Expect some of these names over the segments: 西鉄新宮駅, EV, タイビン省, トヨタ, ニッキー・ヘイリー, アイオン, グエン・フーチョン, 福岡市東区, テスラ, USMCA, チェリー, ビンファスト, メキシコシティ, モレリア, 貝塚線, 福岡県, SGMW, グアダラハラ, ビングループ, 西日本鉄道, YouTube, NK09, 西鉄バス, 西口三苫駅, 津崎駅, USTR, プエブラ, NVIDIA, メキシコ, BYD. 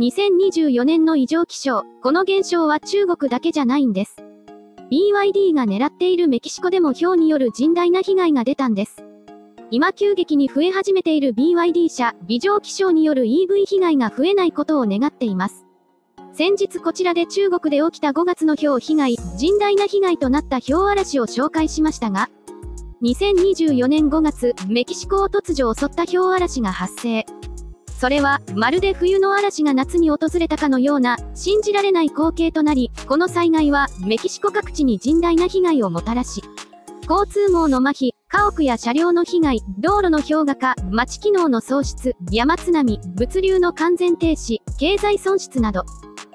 2024年の異常気象、この現象は中国だけじゃないんです。BYD が狙っているメキシコでも雹による甚大な被害が出たんです。今急激に増え始めている BYD 社、異常気象による EV 被害が増えないことを願っています。先日こちらで中国で起きた5月の雹被害、甚大な被害となった雹嵐を紹介しましたが、2024年5月、メキシコを突如襲った雹嵐が発生。それは、まるで冬の嵐が夏に訪れたかのような、信じられない光景となり、この災害は、メキシコ各地に甚大な被害をもたらし、交通網の麻痺、家屋や車両の被害、道路の氷河化、街機能の喪失、山津波、物流の完全停止、経済損失など、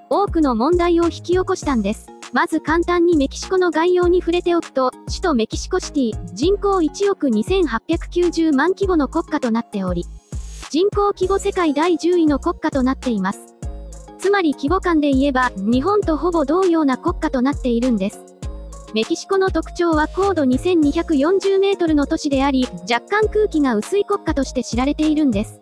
多くの問題を引き起こしたんです。まず簡単にメキシコの概要に触れておくと、首都メキシコシティ、人口1億2890万規模の国家となっており、人口規模世界第10位の国家となっています。つまり規模感で言えば、日本とほぼ同様な国家となっているんです。メキシコの特徴は高度2240メートルの都市であり、若干空気が薄い国家として知られているんです。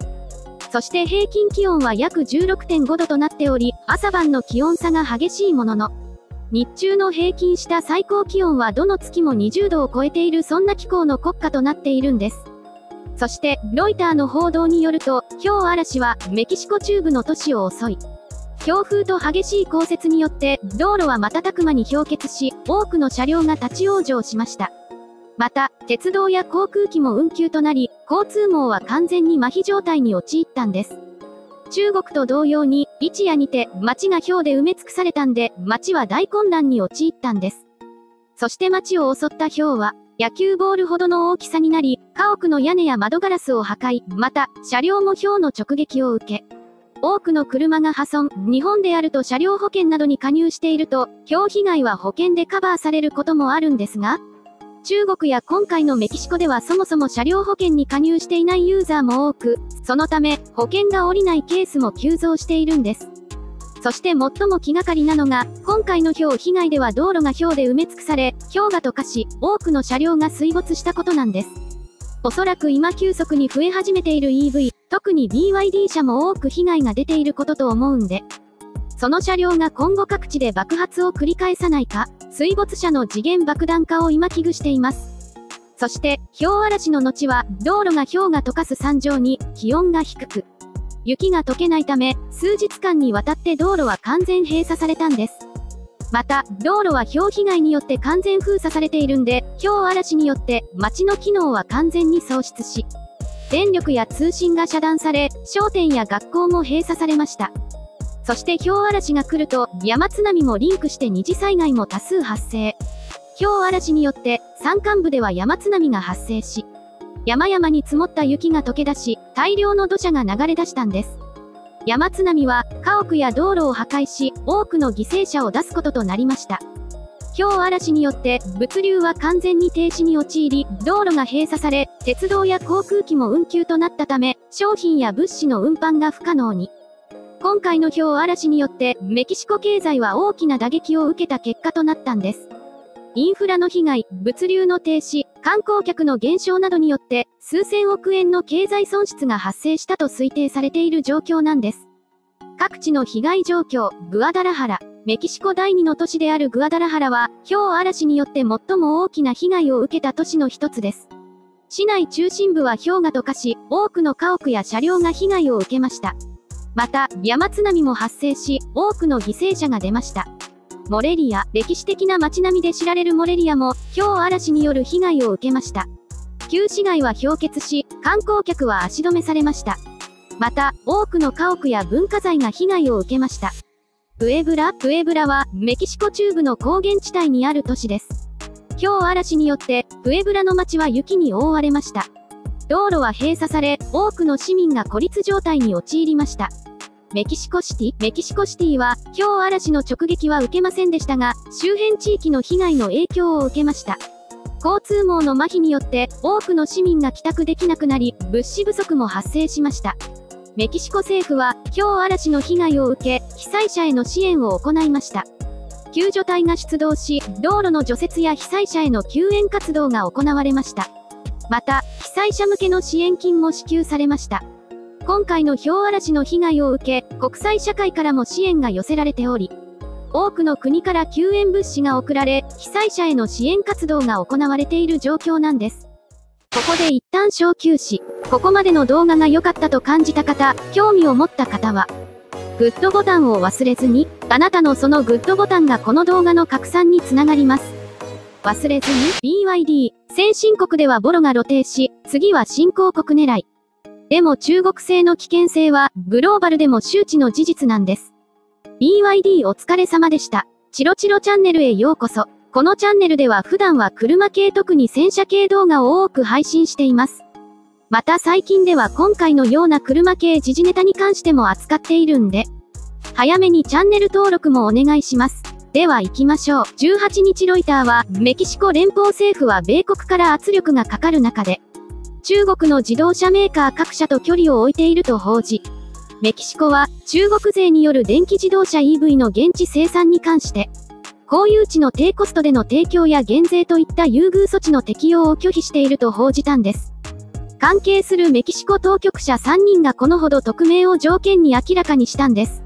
そして平均気温は約 16.5 度となっており、朝晩の気温差が激しいものの、日中の平均した最高気温はどの月も20度を超えているそんな気候の国家となっているんです。そして、ロイターの報道によると、雹嵐は、メキシコ中部の都市を襲い、強風と激しい降雪によって、道路は瞬く間に氷結し、多くの車両が立ち往生しました。また、鉄道や航空機も運休となり、交通網は完全に麻痺状態に陥ったんです。中国と同様に、一夜にて、街が雹で埋め尽くされたんで、街は大混乱に陥ったんです。そして街を襲った雹は、野球ボールほどの大きさになり、家屋の屋根や窓ガラスを破壊、また、車両も雹の直撃を受け、多くの車が破損、日本であると車両保険などに加入していると、雹被害は保険でカバーされることもあるんですが、中国や今回のメキシコではそもそも車両保険に加入していないユーザーも多く、そのため、保険が下りないケースも急増しているんです。そして最も気がかりなのが、今回の雹被害では道路が雹で埋め尽くされ、氷河と化し、多くの車両が水没したことなんです。おそらく今急速に増え始めている EV、特に BYD 車も多く被害が出ていることと思うんで、その車両が今後各地で爆発を繰り返さないか、水没車の時限爆弾化を今危惧しています。そして、雹嵐の後は、道路が氷が溶かす惨状に、気温が低く、雪が溶けないため、数日間にわたって道路は完全閉鎖されたんです。また、道路は雹被害によって完全封鎖されているんで、雹嵐によって街の機能は完全に喪失し、電力や通信が遮断され、商店や学校も閉鎖されました。そして雹嵐が来ると、山津波もリンクして二次災害も多数発生。雹嵐によって、山間部では山津波が発生し、山々に積もった雪が溶け出し、大量の土砂が流れ出したんです。山津波は、家屋や道路を破壊し、多くの犠牲者を出すこととなりました。雹嵐によって、物流は完全に停止に陥り、道路が閉鎖され、鉄道や航空機も運休となったため、商品や物資の運搬が不可能に。今回の雹嵐によって、メキシコ経済は大きな打撃を受けた結果となったんです。インフラの被害、物流の停止、観光客の減少などによって、数千億円の経済損失が発生したと推定されている状況なんです。各地の被害状況、グアダラハラ。メキシコ第2の都市であるグアダラハラは、雹嵐によって最も大きな被害を受けた都市の一つです。市内中心部は氷河と化し、多くの家屋や車両が被害を受けました。また、山津波も発生し、多くの犠牲者が出ました。モレリア、歴史的な街並みで知られるモレリアも、雹嵐による被害を受けました。旧市街は氷結し、観光客は足止めされました。また、多くの家屋や文化財が被害を受けました。プエブラは、メキシコ中部の高原地帯にある都市です。雹嵐によって、プエブラの街は雪に覆われました。道路は閉鎖され、多くの市民が孤立状態に陥りました。メキシコシティは、雹嵐の直撃は受けませんでしたが、周辺地域の被害の影響を受けました。交通網の麻痺によって、多くの市民が帰宅できなくなり、物資不足も発生しました。メキシコ政府は、雹嵐の被害を受け、被災者への支援を行いました。救助隊が出動し、道路の除雪や被災者への救援活動が行われました。また、被災者向けの支援金も支給されました。今回のひょう嵐の被害を受け、国際社会からも支援が寄せられており、多くの国から救援物資が送られ、被災者への支援活動が行われている状況なんです。ここで一旦小休止。ここまでの動画が良かったと感じた方、興味を持った方は、グッドボタンを忘れずに、あなたのそのグッドボタンがこの動画の拡散につながります。忘れずに、BYD、先進国ではボロが露呈し、次は新興国狙い。でも中国製の危険性は、グローバルでも周知の事実なんです。BYD お疲れ様でした。チロチロチャンネルへようこそ。このチャンネルでは普段は車系特に戦車系動画を多く配信しています。また最近では今回のような車系時事ネタに関しても扱っているんで、早めにチャンネル登録もお願いします。では行きましょう。18日ロイターは、メキシコ連邦政府は米国から圧力がかかる中で、中国の自動車メーカー各社と距離を置いていると報じ、メキシコは中国勢による電気自動車 EV の現地生産に関して、公有地の低コストでの提供や減税といった優遇措置の適用を拒否していると報じたんです。関係するメキシコ当局者3人がこのほど匿名を条件に明らかにしたんです。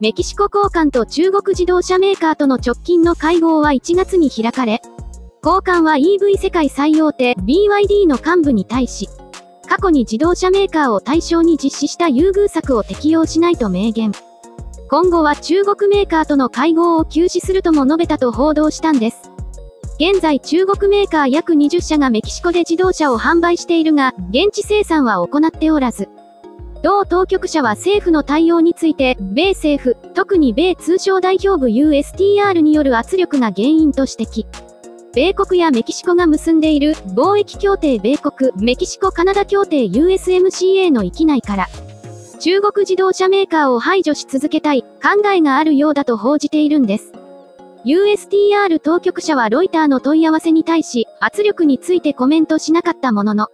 メキシコ高官と中国自動車メーカーとの直近の会合は1月に開かれ、高官は EV 世界最大手 BYD の幹部に対し、過去に自動車メーカーを対象に実施した優遇策を適用しないと明言。今後は中国メーカーとの会合を休止するとも述べたと報道したんです。現在中国メーカー約20社がメキシコで自動車を販売しているが、現地生産は行っておらず、同当局者は政府の対応について、米政府、特に米通商代表部 USTR による圧力が原因と指摘。米国やメキシコが結んでいる貿易協定米国、メキシコカナダ協定 USMCA の域内から、中国自動車メーカーを排除し続けたい考えがあるようだと報じているんです。USTR 当局者はロイターの問い合わせに対し、圧力についてコメントしなかったものの、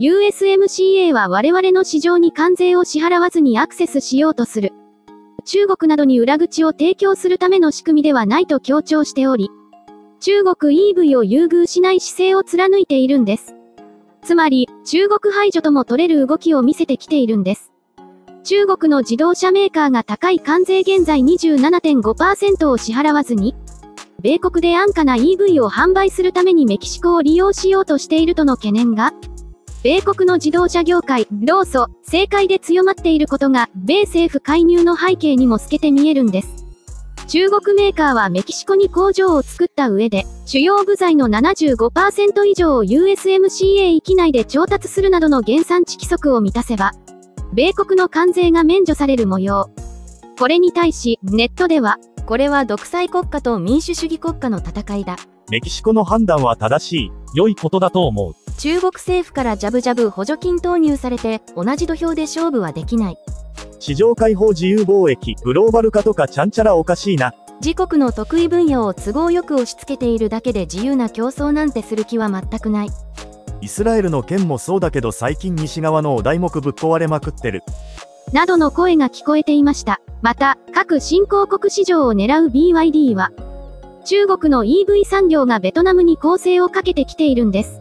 USMCA は我々の市場に関税を支払わずにアクセスしようとする。中国などに裏口を提供するための仕組みではないと強調しており、中国 EV を優遇しない姿勢を貫いているんです。つまり、中国排除とも取れる動きを見せてきているんです。中国の自動車メーカーが高い関税現在 27.5% を支払わずに、米国で安価な EV を販売するためにメキシコを利用しようとしているとの懸念が、米国の自動車業界、労組、政界で強まっていることが、米政府介入の背景にも透けて見えるんです。中国メーカーはメキシコに工場を作った上で、主要部材の 75% 以上を USMCA 域内で調達するなどの原産地規則を満たせば、米国の関税が免除される模様。これに対し、ネットでは、これは独裁国家と民主主義国家の戦いだ。メキシコの判断は正しい、良いことだと思う。中国政府からジャブジャブ補助金投入されて、同じ土俵で勝負はできない。市場開放自由貿易、グローバル化とかちゃんちゃらおかしいな。自国の得意分野を都合よく押し付けているだけで自由な競争なんてする気は全くない。イスラエルの件もそうだけど最近西側のお題目ぶっ壊れまくってる。などの声が聞こえていました。また、各新興国市場を狙う BYD は、中国の EV 産業がベトナムに攻勢をかけてきているんです。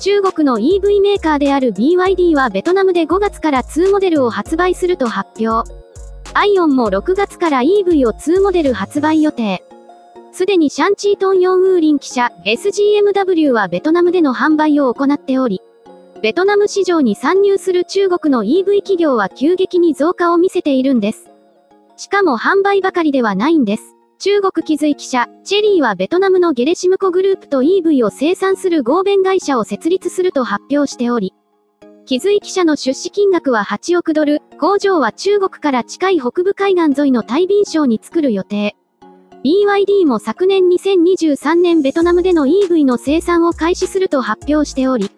中国の EV メーカーである BYD はベトナムで5月から2モデルを発売すると発表。アイオンも6月から EV を2モデル発売予定。すでにシャンチートンヨンウーリン記者 SGMW はベトナムでの販売を行っており、ベトナム市場に参入する中国の EV 企業は急激に増加を見せているんです。しかも販売ばかりではないんです。中国気づい記者、チェリーはベトナムのゲレシムコグループと EV を生産する合弁会社を設立すると発表しており、気づい記者の出資金額は8億ドル、工場は中国から近い北部海岸沿いのタイビン省に作る予定。BYD も昨年2023年ベトナムでの EV の生産を開始すると発表しており、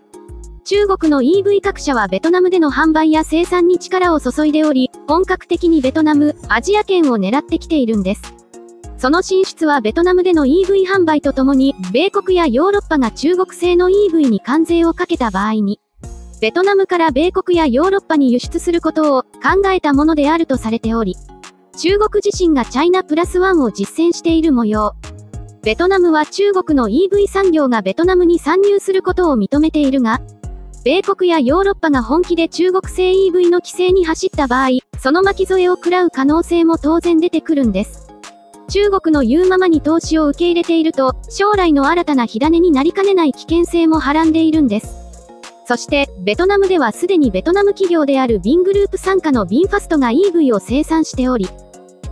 中国の EV 各社はベトナムでの販売や生産に力を注いでおり、本格的にベトナム、アジア圏を狙ってきているんです。その進出はベトナムでの EV 販売とともに、米国やヨーロッパが中国製の EV に関税をかけた場合に、ベトナムから米国やヨーロッパに輸出することを考えたものであるとされており、中国自身がチャイナプラスワンを実践している模様。ベトナムは中国の EV 産業がベトナムに参入することを認めているが、米国やヨーロッパが本気で中国製 EV の規制に走った場合、その巻き添えを食らう可能性も当然出てくるんです。中国の言うままに投資を受け入れていると、将来の新たな火種になりかねない危険性もはらんでいるんです。そして、ベトナムではすでにベトナム企業であるビングループ傘下のビンファストが EV を生産しており、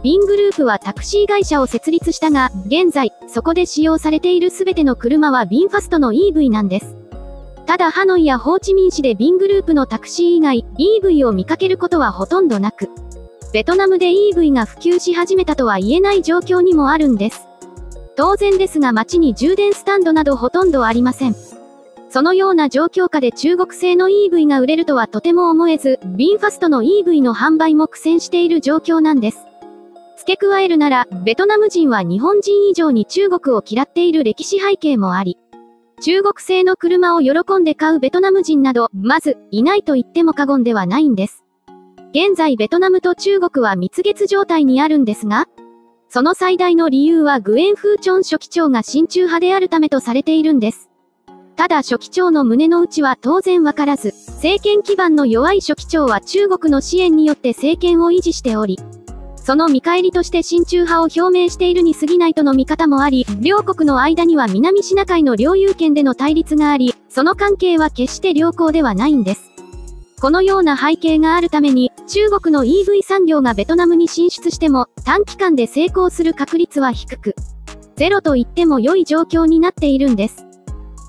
ビングループはタクシー会社を設立したが、現在、そこで使用されているすべての車はビンファストの EV なんです。ただハノイやホーチミン市でビングループのタクシー以外、EV を見かけることはほとんどなく、ベトナムで EV が普及し始めたとは言えない状況にもあるんです。当然ですが街に充電スタンドなどほとんどありません。そのような状況下で中国製の EV が売れるとはとても思えず、ビンファストの EV の販売も苦戦している状況なんです。付け加えるなら、ベトナム人は日本人以上に中国を嫌っている歴史背景もあり、中国製の車を喜んで買うベトナム人など、まず、いないと言っても過言ではないんです。現在ベトナムと中国は蜜月状態にあるんですが、その最大の理由はグエン・フーチョン書記長が親中派であるためとされているんです。ただ書記長の胸の内は当然わからず、政権基盤の弱い書記長は中国の支援によって政権を維持しており、その見返りとして親中派を表明しているに過ぎないとの見方もあり、両国の間には南シナ海の領有権での対立があり、その関係は決して良好ではないんです。このような背景があるために、中国の EV 産業がベトナムに進出しても、短期間で成功する確率は低く、ゼロと言っても良い状況になっているんです。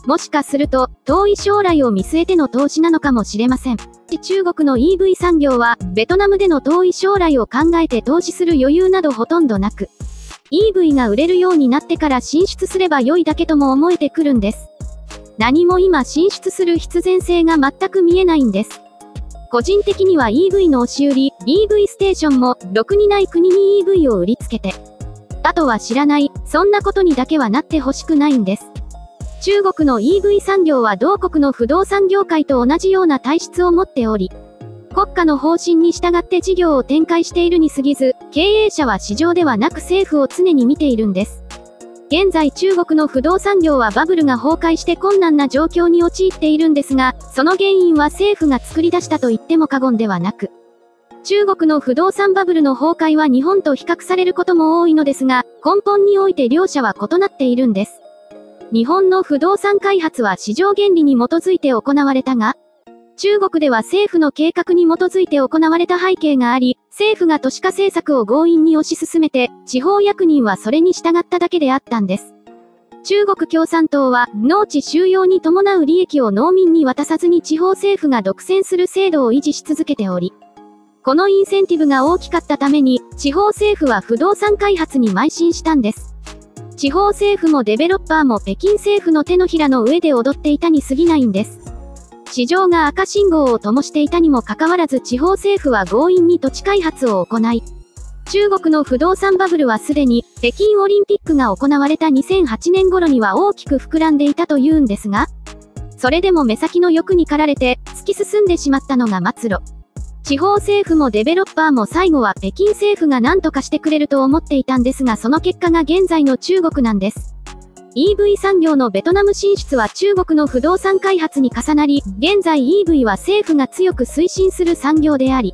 もしかすると、遠い将来を見据えての投資なのかもしれません。中国の EV 産業は、ベトナムでの遠い将来を考えて投資する余裕などほとんどなく、EV が売れるようになってから進出すれば良いだけとも思えてくるんです。何も今進出する必然性が全く見えないんです。個人的には EV の押し売り、EV ステーションも、ろくにない国に EV を売りつけて、あとは知らない、そんなことにだけはなってほしくないんです。中国の EV 産業は同国の不動産業界と同じような体質を持っており、国家の方針に従って事業を展開しているに過ぎず、経営者は市場ではなく政府を常に見ているんです。現在中国の不動産業はバブルが崩壊して困難な状況に陥っているんですが、その原因は政府が作り出したと言っても過言ではなく、中国の不動産バブルの崩壊は日本と比較されることも多いのですが、根本において両者は異なっているんです。日本の不動産開発は市場原理に基づいて行われたが、中国では政府の計画に基づいて行われた背景があり、政府が都市化政策を強引に推し進めて、地方役人はそれに従っただけであったんです。中国共産党は農地収用に伴う利益を農民に渡さずに地方政府が独占する制度を維持し続けており、このインセンティブが大きかったために、地方政府は不動産開発に邁進したんです。地方政府もデベロッパーも北京政府の手のひらの上で踊っていたに過ぎないんです。市場が赤信号を灯していたにもかかわらず地方政府は強引に土地開発を行い、中国の不動産バブルはすでに北京オリンピックが行われた2008年頃には大きく膨らんでいたというんですが、それでも目先の欲に駆られて突き進んでしまったのが末路。地方政府もデベロッパーも最後は北京政府が何とかしてくれると思っていたんですがその結果が現在の中国なんです。EV 産業のベトナム進出は中国の不動産開発に重なり、現在 EV は政府が強く推進する産業であり、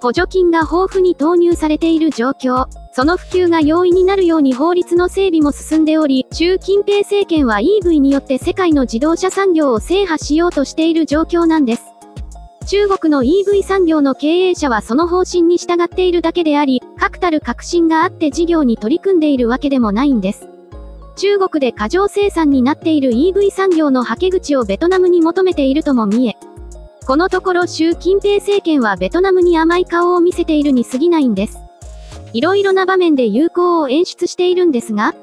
補助金が豊富に投入されている状況、その普及が容易になるように法律の整備も進んでおり、習近平政権は EV によって世界の自動車産業を制覇しようとしている状況なんです。中国の EV 産業の経営者はその方針に従っているだけであり、確たる確信があって事業に取り組んでいるわけでもないんです。中国で過剰生産になっている EV 産業のはけ口をベトナムに求めているとも見え、このところ習近平政権はベトナムに甘い顔を見せているに過ぎないんです。いろいろな場面で友好を演出しているんですが、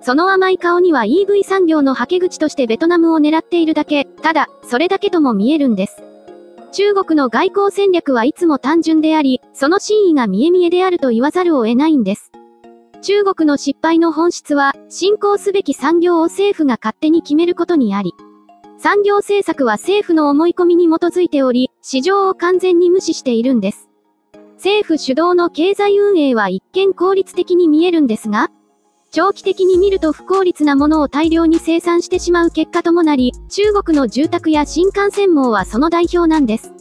その甘い顔には EV 産業のはけ口としてベトナムを狙っているだけ、ただ、それだけとも見えるんです。中国の外交戦略はいつも単純であり、その真意が見え見えであると言わざるを得ないんです。中国の失敗の本質は、振興すべき産業を政府が勝手に決めることにあり、産業政策は政府の思い込みに基づいており、市場を完全に無視しているんです。政府主導の経済運営は一見効率的に見えるんですが、長期的に見ると不効率なものを大量に生産してしまう結果ともなり、中国の住宅や新幹線網はその代表なんです。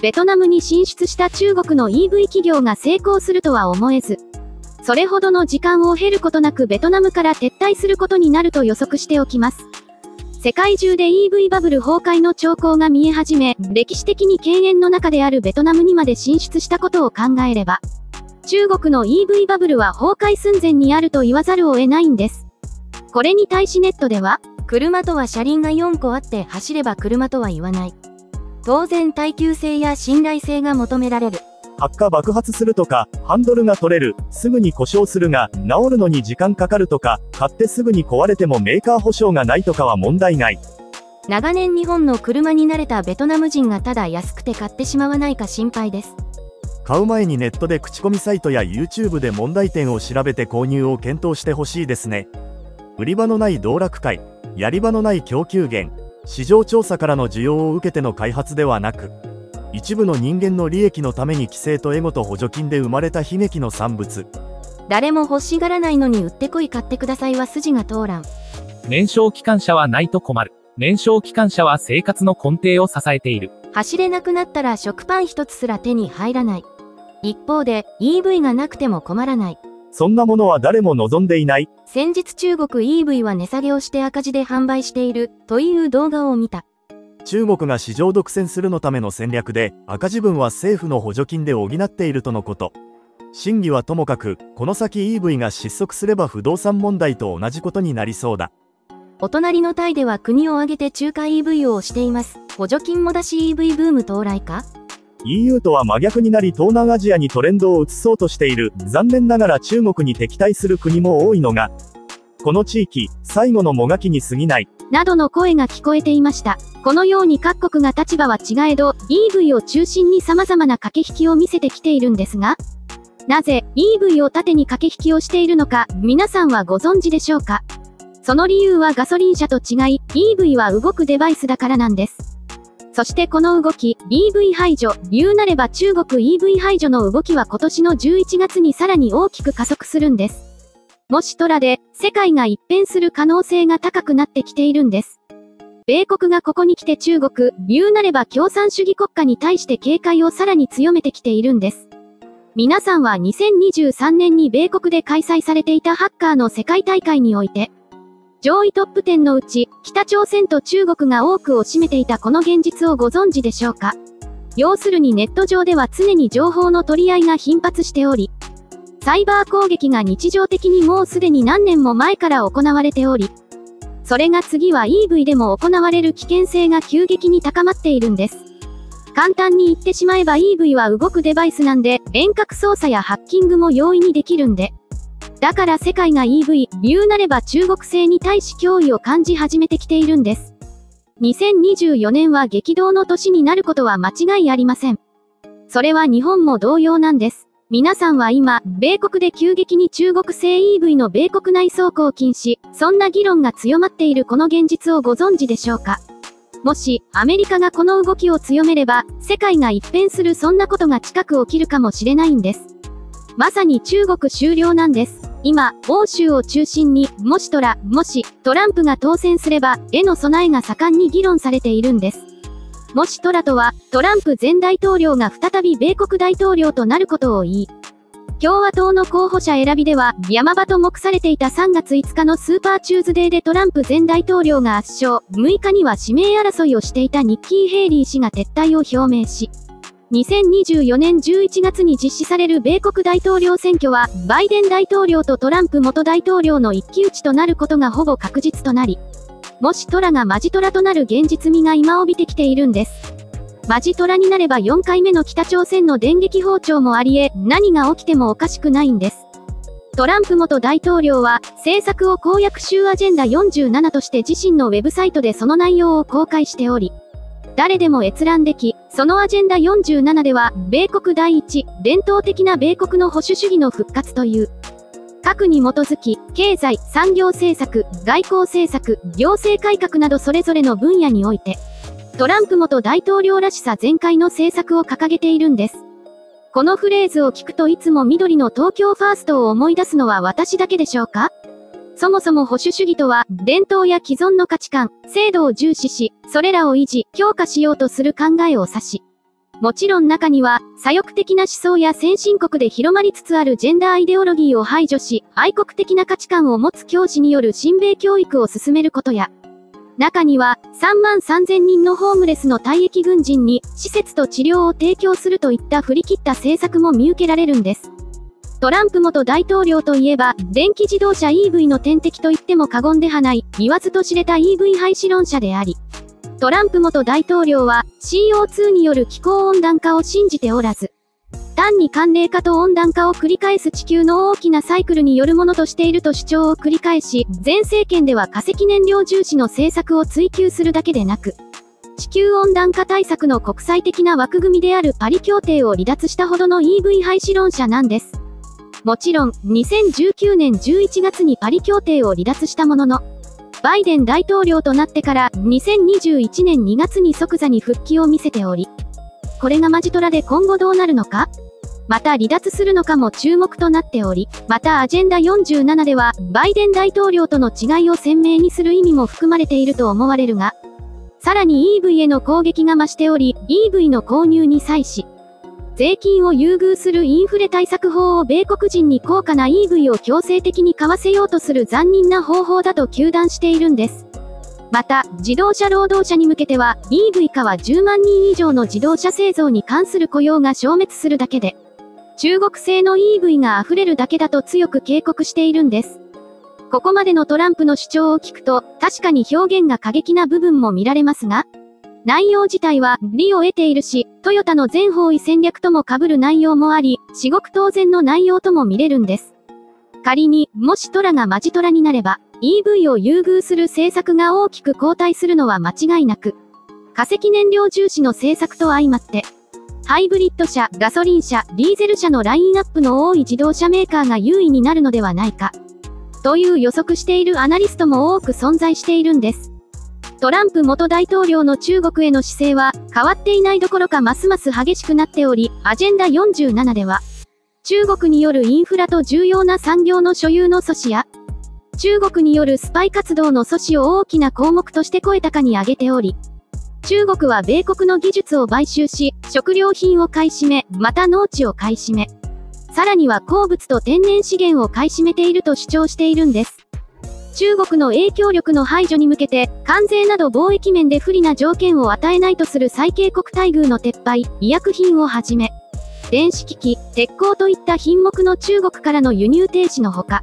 ベトナムに進出した中国の EV 企業が成功するとは思えず、それほどの時間を経ることなくベトナムから撤退することになると予測しておきます。世界中で EV バブル崩壊の兆候が見え始め、歴史的に犬猿の仲であるベトナムにまで進出したことを考えれば、中国の EV バブルは崩壊寸前にあると言わざるを得ないんです。これに対しネットでは、車とは車輪が4個あって走れば車とは言わない。当然耐久性や信頼性が求められる。発火爆発するとか、ハンドルが取れる、すぐに故障するが、治るのに時間かかるとか、買ってすぐに壊れてもメーカー保証がないとかは問題ない。長年日本の車に慣れたベトナム人がただ安くて買ってしまわないか心配です。買う前にネットで口コミサイトや YouTube で問題点を調べて購入を検討してほしいですね。売り場のない道楽会、やり場のない供給源、市場調査からの需要を受けての開発ではなく、一部の人間の利益のために規制とエゴと補助金で生まれた悲劇の産物。誰も欲しがらないのに売ってこい買ってくださいは筋が通らん。燃焼機関車はないと困る。燃焼機関車は生活の根底を支えている。走れなくなったら食パン一つすら手に入らない。一方で EV がなくても困らない。そんなものは誰も望んでいない。先日中国 EV は値下げをして赤字で販売しているという動画を見た。中国が市場独占するのための戦略で、赤字分は政府の補助金で補っているとのこと。真偽はともかく、この先 EV が失速すれば不動産問題と同じことになりそうだ。お隣のタイでは国を挙げて中華 EV を推しています。補助金も出し EV ブーム到来か？ EU とは真逆になり東南アジアにトレンドを移そうとしている。残念ながら中国に敵対する国も多いのが、この地域、最後のもがきに過ぎない。などの声が聞こえていました。このように各国が立場は違えど、EV を中心に様々な駆け引きを見せてきているんですが、なぜ EV を盾に駆け引きをしているのか、皆さんはご存知でしょうか？その理由はガソリン車と違い、EV は動くデバイスだからなんです。そしてこの動き、EV 排除、言うなれば中国 EV 排除の動きは今年の11月にさらに大きく加速するんです。もしトラで、世界が一変する可能性が高くなってきているんです。米国がここに来て中国、言うなれば共産主義国家に対して警戒をさらに強めてきているんです。皆さんは2023年に米国で開催されていたハッカーの世界大会において、上位トップ10のうち、北朝鮮と中国が多くを占めていたこの現実をご存知でしょうか？要するにネット上では常に情報の取り合いが頻発しており、サイバー攻撃が日常的にもうすでに何年も前から行われており、それが次は EV でも行われる危険性が急激に高まっているんです。簡単に言ってしまえば EV は動くデバイスなんで、遠隔操作やハッキングも容易にできるんで。だから世界が EV、言うなれば中国製に対し脅威を感じ始めてきているんです。2024年は激動の年になることは間違いありません。それは日本も同様なんです。皆さんは今、米国で急激に中国製 EV の米国内走行禁止、そんな議論が強まっているこの現実をご存知でしょうか？もし、アメリカがこの動きを強めれば、世界が一変するそんなことが近く起きるかもしれないんです。まさに中国終了なんです。今、欧州を中心に、もしトランプが当選すれば、への備えが盛んに議論されているんです。もしトラとは、トランプ前大統領が再び米国大統領となることを言い、共和党の候補者選びでは、山場と目されていた3月5日のスーパーチューズデーでトランプ前大統領が圧勝、6日には指名争いをしていたニッキー・ヘイリー氏が撤退を表明し、2024年11月に実施される米国大統領選挙は、バイデン大統領とトランプ元大統領の一騎打ちとなることがほぼ確実となり、もしトラがマジトラとなる現実味が今帯びてきているんです。マジトラになれば4回目の北朝鮮の電撃訪朝もありえ、何が起きてもおかしくないんです。トランプ元大統領は、政策を公約州アジェンダ47として自身のウェブサイトでその内容を公開しており、誰でも閲覧でき、そのアジェンダ47では、米国第一、伝統的な米国の保守主義の復活という。核に基づき、経済、産業政策、外交政策、行政改革などそれぞれの分野において、トランプ元大統領らしさ全開の政策を掲げているんです。このフレーズを聞くといつも緑の東京ファーストを思い出すのは私だけでしょうか？そもそも保守主義とは、伝統や既存の価値観、制度を重視し、それらを維持、強化しようとする考えを指し、もちろん中には、左翼的な思想や先進国で広まりつつあるジェンダーイデオロギーを排除し、愛国的な価値観を持つ教師による親米教育を進めることや、中には、33,000人のホームレスの退役軍人に、施設と治療を提供するといった振り切った政策も見受けられるんです。トランプ元大統領といえば、電気自動車 EV の天敵と言っても過言ではない、言わずと知れた EV 廃止論者であり、トランプ元大統領は CO2 による気候温暖化を信じておらず、単に寒冷化と温暖化を繰り返す地球の大きなサイクルによるものとしていると主張を繰り返し、前政権では化石燃料重視の政策を追求するだけでなく、地球温暖化対策の国際的な枠組みであるパリ協定を離脱したほどの EV 廃止論者なんです。もちろん、2019年11月にパリ協定を離脱したものの、バイデン大統領となってから2021年2月に即座に復帰を見せており、これがマジトラで今後どうなるのか、また離脱するのかも注目となっており、またアジェンダ47ではバイデン大統領との違いを鮮明にする意味も含まれていると思われるが、さらに EV への攻撃が増しており、EV の購入に際し、税金を優遇するインフレ対策法を米国人に高価な EV を強制的に買わせようとする残忍な方法だと糾弾しているんです。また、自動車労働者に向けては、EV 化は10万人以上の自動車製造に関する雇用が消滅するだけで、中国製の EV が溢れるだけだと強く警告しているんです。ここまでのトランプの主張を聞くと、確かに表現が過激な部分も見られますが、内容自体は利を得ているし、トヨタの全方位戦略とも被る内容もあり、至極当然の内容とも見れるんです。仮に、もしトラがマジトラになれば、EV を優遇する政策が大きく後退するのは間違いなく、化石燃料重視の政策と相まって、ハイブリッド車、ガソリン車、ディーゼル車のラインナップの多い自動車メーカーが優位になるのではないか、という予測しているアナリストも多く存在しているんです。トランプ元大統領の中国への姿勢は変わっていないどころかますます激しくなっており、アジェンダ47では、中国によるインフラと重要な産業の所有の阻止や、中国によるスパイ活動の阻止を大きな項目として声高に挙げており、中国は米国の技術を買収し、食料品を買い占め、また農地を買い占め、さらには鉱物と天然資源を買い占めていると主張しているんです。中国の影響力の排除に向けて、関税など貿易面で不利な条件を与えないとする最恵国待遇の撤廃、医薬品をはじめ、電子機器、鉄鋼といった品目の中国からの輸入停止のほか、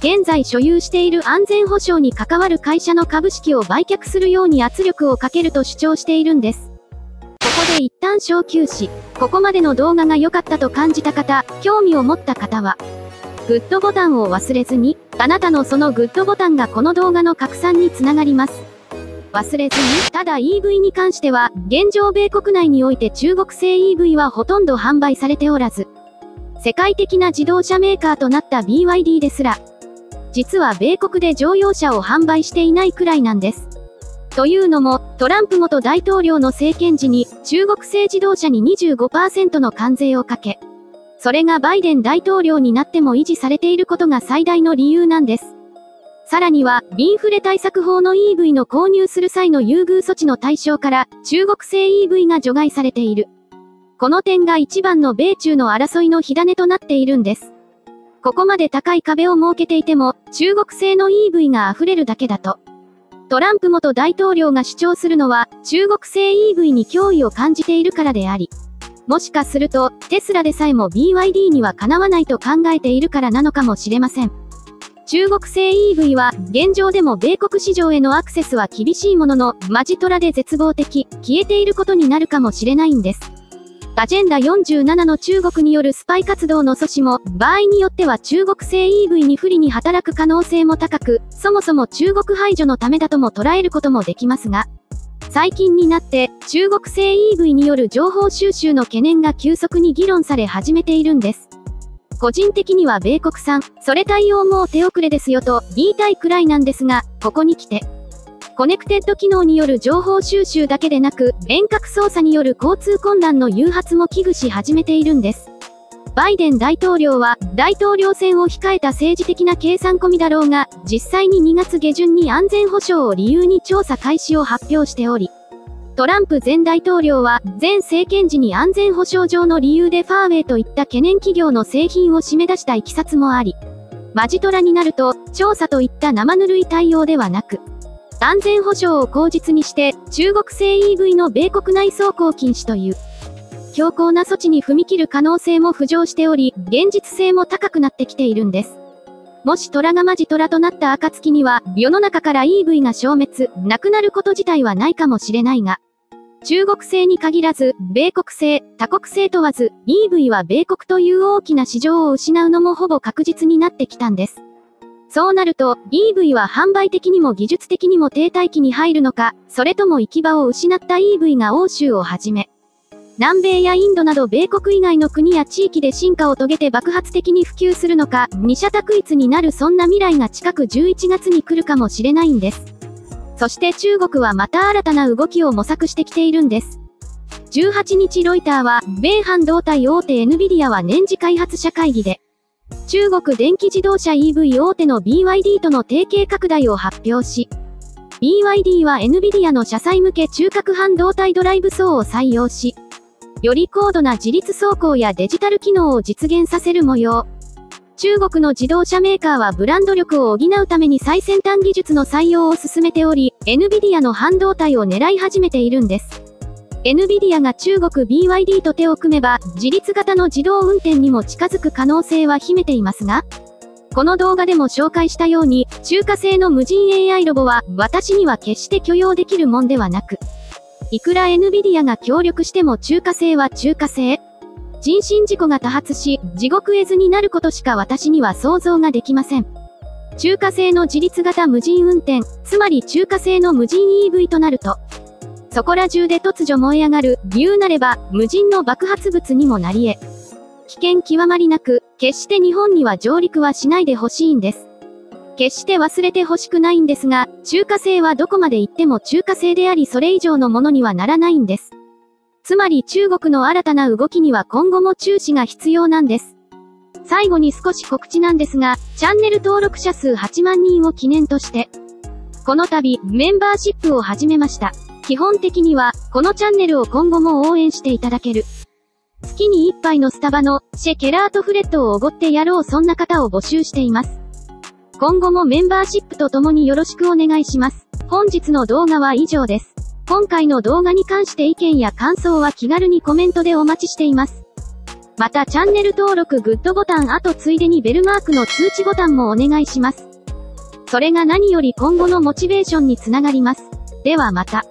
現在所有している安全保障に関わる会社の株式を売却するように圧力をかけると主張しているんです。ここで一旦小休止。ここまでの動画が良かったと感じた方、興味を持った方は、グッドボタンを忘れずに、あなたのそのグッドボタンがこの動画の拡散につながります。忘れずに、ただ EV に関しては、現状米国内において中国製 EV はほとんど販売されておらず、世界的な自動車メーカーとなった BYD ですら、実は米国で乗用車を販売していないくらいなんです。というのも、トランプ元大統領の政権時に、中国製自動車に 25% の関税をかけ、それがバイデン大統領になっても維持されていることが最大の理由なんです。さらには、インフレ対策法の EV の購入する際の優遇措置の対象から、中国製 EV が除外されている。この点が一番の米中の争いの火種となっているんです。ここまで高い壁を設けていても、中国製の EV が溢れるだけだと。トランプ元大統領が主張するのは、中国製 EV に脅威を感じているからであり。もしかすると、テスラでさえも BYD にはかなわないと考えているからなのかもしれません。中国製 EV は、現状でも米国市場へのアクセスは厳しいものの、マジトラで絶望的、消えていることになるかもしれないんです。アジェンダ47の中国によるスパイ活動の阻止も、場合によっては中国製 EV に不利に働く可能性も高く、そもそも中国排除のためだとも捉えることもできますが、最近になって、中国製 EV による情報収集の懸念が急速に議論され始めているんです。個人的には米国産、それ対応もう手遅れですよと言いたいくらいなんですが、ここに来て、コネクテッド機能による情報収集だけでなく、遠隔操作による交通混乱の誘発も危惧し始めているんです。バイデン大統領は、大統領選を控えた政治的な計算込みだろうが、実際に2月下旬に安全保障を理由に調査開始を発表しており、トランプ前大統領は、前政権時に安全保障上の理由でファーウェイといった懸念企業の製品を締め出したいきさつもあり、マジトラになると、調査といった生ぬるい対応ではなく、安全保障を口実にして、中国製 EV の米国内走行禁止という、強硬な措置に踏み切る可能性も浮上しており、現実性も高くなってきているんです。もし虎がマジ虎となった暁には、世の中から EV が消滅、なくなること自体はないかもしれないが、中国製に限らず、米国製、他国製問わず、EV は米国という大きな市場を失うのもほぼ確実になってきたんです。そうなると、EV は販売的にも技術的にも停滞期に入るのか、それとも行き場を失った EV が欧州をはじめ、南米やインドなど米国以外の国や地域で進化を遂げて爆発的に普及するのか、二者択一になるそんな未来が近く11月に来るかもしれないんです。そして中国はまた新たな動きを模索してきているんです。18日ロイターは、米半導体大手 NVIDIA は年次開発者会議で、中国電気自動車 EV 大手の BYD との提携拡大を発表し、BYD は NVIDIA の車載向け中核半導体ドライブ層を採用し、より高度な自律走行やデジタル機能を実現させる模様。中国の自動車メーカーはブランド力を補うために最先端技術の採用を進めており、NVIDIA の半導体を狙い始めているんです。NVIDIA が中国 BYD と手を組めば、自律型の自動運転にも近づく可能性は秘めていますが、この動画でも紹介したように、中華製の無人 AI ロボは、私には決して許容できるもんではなく、いくら NVIDIA が協力しても中華製は中華製。人身事故が多発し、地獄絵図になることしか私には想像ができません。中華製の自律型無人運転、つまり中華製の無人 EV となると、そこら中で突如燃え上がる、言うなれば、無人の爆発物にもなり得。危険極まりなく、決して日本には上陸はしないでほしいんです。決して忘れてほしくないんですが、中華製はどこまで行っても中華製でありそれ以上のものにはならないんです。つまり中国の新たな動きには今後も注視が必要なんです。最後に少し告知なんですが、チャンネル登録者数8万人を記念として、この度メンバーシップを始めました。基本的には、このチャンネルを今後も応援していただける。月に一杯のスタバのシェケラートフレットをおごってやろうそんな方を募集しています。今後もメンバーシップとともによろしくお願いします。本日の動画は以上です。今回の動画に関して意見や感想は気軽にコメントでお待ちしています。またチャンネル登録、グッドボタン、あとついでにベルマークの通知ボタンもお願いします。それが何より今後のモチベーションにつながります。ではまた。